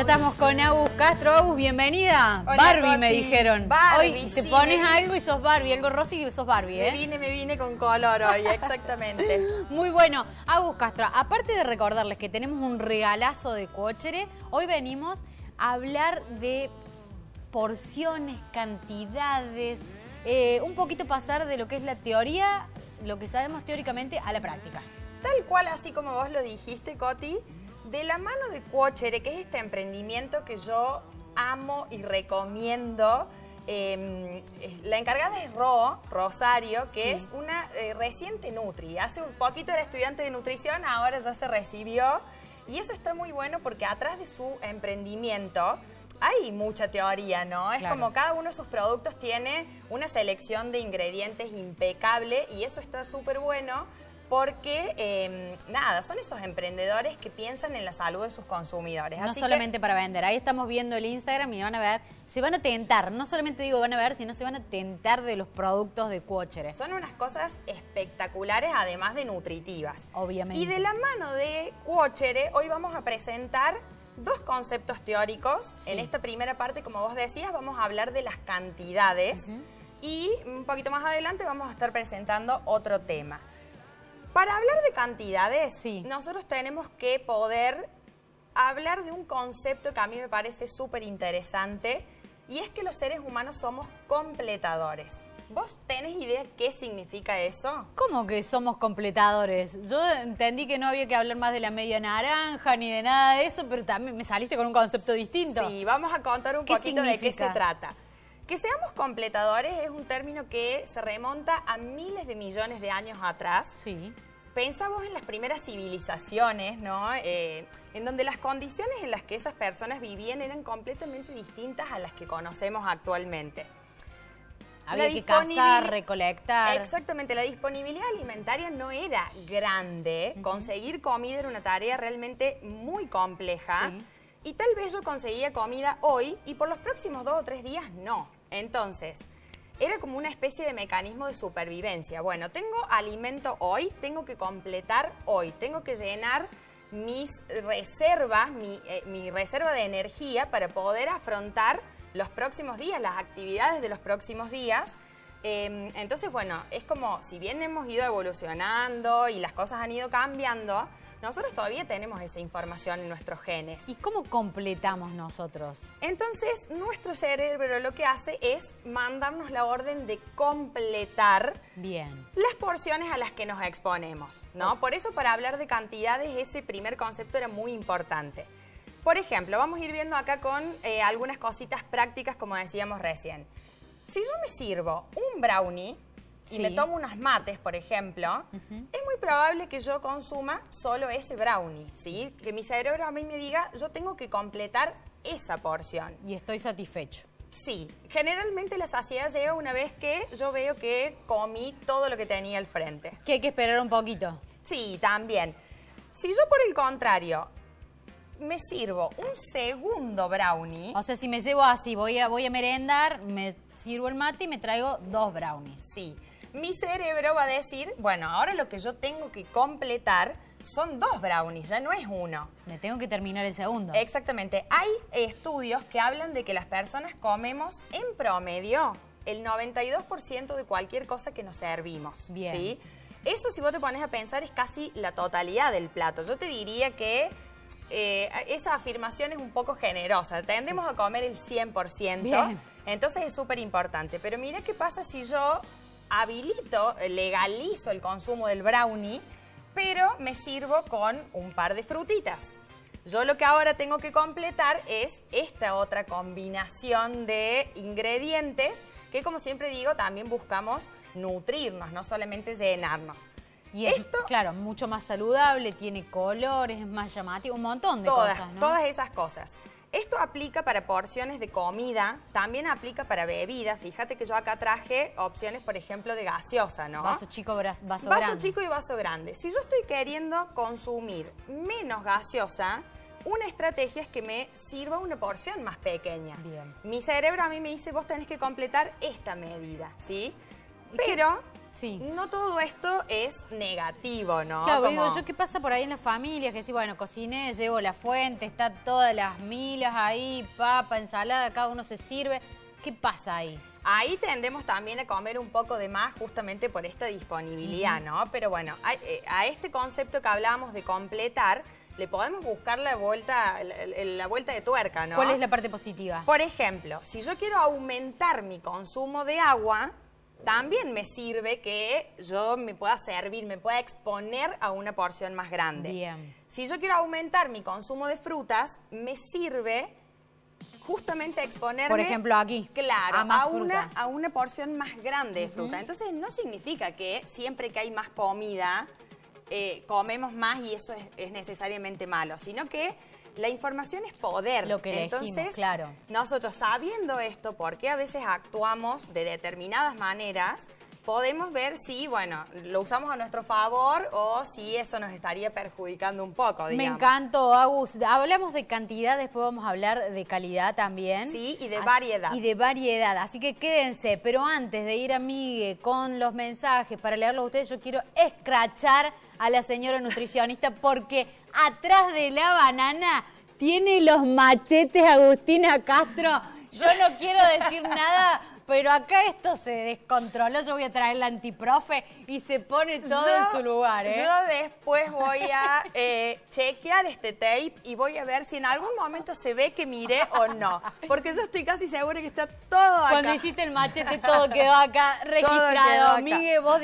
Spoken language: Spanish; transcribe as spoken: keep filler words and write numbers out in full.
Ya estamos con Agus Castro. Agus, bienvenida. Hola, Barbie, Coti. Me dijeron. Barbie, hoy te sí, pones me... algo y sos Barbie, algo rosa y sos Barbie, ¿eh? Me vine, me vine con color hoy, exactamente. Muy bueno. Agus Castro, aparte de recordarles que tenemos un regalazo de Cuochere, hoy venimos a hablar de porciones, cantidades, eh, un poquito pasar de lo que es la teoría, lo que sabemos teóricamente, a la práctica. Tal cual, así como vos lo dijiste, Coti. De la mano de Cuochere, que es este emprendimiento que yo amo y recomiendo, eh, la encargada es Ro, Rosario, que sí. es una eh, reciente nutri. Hace un poquito era estudiante de nutrición, ahora ya se recibió. Y eso está muy bueno porque atrás de su emprendimiento hay mucha teoría, ¿no? Es claro. como cada uno de sus productos tiene una selección de ingredientes impecable y eso está súper bueno. Porque, eh, nada, son esos emprendedores que piensan en la salud de sus consumidores. No Así solamente que... para vender. Ahí estamos viendo el Instagram y van a ver, se van a tentar. No solamente digo van a ver, sino se van a tentar de los productos de Cuochere. Son unas cosas espectaculares, además de nutritivas. Obviamente. Y de la mano de Cuochere, hoy vamos a presentar dos conceptos teóricos. Sí. En esta primera parte, como vos decías, vamos a hablar de las cantidades. Uh-huh. Y un poquito más adelante vamos a estar presentando otro tema. Para hablar de cantidades, sí. nosotros tenemos que poder hablar de un concepto que a mí me parece súper interesante y es que los seres humanos somos completadores. ¿Vos tenés idea qué significa eso? ¿Cómo que somos completadores? Yo entendí que no había que hablar más de la media naranja ni de nada de eso, pero también me saliste con un concepto distinto. Sí, vamos a contar un poquito de qué se trata. Que seamos completadores es un término que se remonta a miles de millones de años atrás. Sí. Pensamos en las primeras civilizaciones, ¿no? Eh, en donde las condiciones en las que esas personas vivían eran completamente distintas a las que conocemos actualmente. Había que cazar, recolectar. Exactamente, la disponibilidad alimentaria no era grande. Uh-huh. Conseguir comida era una tarea realmente muy compleja. Sí. Y tal vez yo conseguía comida hoy y por los próximos dos o tres días no. Entonces, era como una especie de mecanismo de supervivencia. Bueno, tengo alimento hoy, tengo que completar hoy, tengo que llenar mis reservas, mi, eh, mi reserva de energía para poder afrontar los próximos días, las actividades de los próximos días. Eh, entonces, bueno, es como si bien hemos ido evolucionando y las cosas han ido cambiando, nosotros todavía tenemos esa información en nuestros genes. ¿Y cómo completamos nosotros? Entonces, nuestro cerebro lo que hace es mandarnos la orden de completar Bien. las porciones a las que nos exponemos, ¿no? Oh. Por eso, para hablar de cantidades, ese primer concepto era muy importante. Por ejemplo, vamos a ir viendo acá con eh, algunas cositas prácticas, como decíamos recién. Si yo me sirvo un brownie... y sí. me tomo unos mates, por ejemplo, uh-huh. es muy probable que yo consuma solo ese brownie, ¿sí? Que mi cerebro a mí me diga, yo tengo que completar esa porción. Y estoy satisfecho. Sí. Generalmente la saciedad llega una vez que yo veo que comí todo lo que tenía al frente. Que hay que esperar un poquito. Sí, también. Si yo, por el contrario... me sirvo un segundo brownie. O sea, si me llevo así, voy a, voy a merendar, me sirvo el mate y me traigo dos brownies. Sí. Mi cerebro va a decir, bueno, ahora lo que yo tengo que completar son dos brownies, ya no es uno. Me tengo que terminar el segundo. Exactamente. Hay estudios que hablan de que las personas comemos en promedio el noventa y dos por ciento de cualquier cosa que nos servimos. Bien. ¿Sí? Eso, si vos te pones a pensar, es casi la totalidad del plato. Yo te diría que... Eh, esa afirmación es un poco generosa. Tendemos sí. a comer el cien por ciento. Bien. Entonces es súper importante. Pero mira qué pasa si yo habilito, legalizo el consumo del brownie, pero me sirvo con un par de frutitas. Yo lo que ahora tengo que completar es esta otra combinación de ingredientes que, como siempre digo, también buscamos nutrirnos, no solamente llenarnos. Y es, Esto, claro, mucho más saludable, tiene colores, es más llamativo, un montón de todas, cosas, ¿no? Todas esas cosas. Esto aplica para porciones de comida, también aplica para bebidas. Fíjate que yo acá traje opciones, por ejemplo, de gaseosa, ¿no? Vaso chico, vaso, vaso grande. Vaso chico y vaso grande. Si yo estoy queriendo consumir menos gaseosa, una estrategia es que me sirva una porción más pequeña. Bien. Mi cerebro a mí me dice, vos tenés que completar esta medida, ¿sí? Pero... ¿Qué? Sí. No todo esto es negativo, ¿no? Claro, como... digo yo, ¿qué pasa por ahí en las familias? Que sí, bueno, cociné, llevo la fuente, está todas las milas ahí, papa, ensalada, cada uno se sirve. ¿Qué pasa ahí? Ahí tendemos también a comer un poco de más justamente por esta disponibilidad, ¿no? Pero bueno, a, a este concepto que hablábamos de completar, le podemos buscar la vuelta, la, la vuelta de tuerca, ¿no? ¿Cuál es la parte positiva? Por ejemplo, si yo quiero aumentar mi consumo de agua, también me sirve que yo me pueda servir, me pueda exponer a una porción más grande. Bien. Si yo quiero aumentar mi consumo de frutas, me sirve... justamente exponerme, por ejemplo, aquí, claro, a, a, una, a una porción más grande de fruta. Uh-huh. Entonces no significa que siempre que hay más comida eh, comemos más y eso es, es necesariamente malo, sino que la información es poder. Lo que elegimos, entonces, claro. Nosotros sabiendo esto, porque a veces actuamos de determinadas maneras, podemos ver si, bueno, lo usamos a nuestro favor o si eso nos estaría perjudicando un poco, digamos. Me encantó, Agus. Hablamos de cantidad, después vamos a hablar de calidad también. Sí, y de así, variedad. Y de variedad, así que quédense. Pero antes de ir a Migue con los mensajes para leerlo a ustedes, yo quiero escrachar a la señora nutricionista porque atrás de la banana tiene los machetes Agustina Castro. Yo no quiero decir nada... pero acá esto se descontroló, yo voy a traer la antiprofe y se pone todo yo, en su lugar, ¿eh? Yo después voy a eh, chequear este tape y voy a ver si en algún momento se ve que miré o no. Porque yo estoy casi segura que está todo acá. Cuando hiciste el machete todo quedó acá registrado. Todo quedó acá. Migue, vos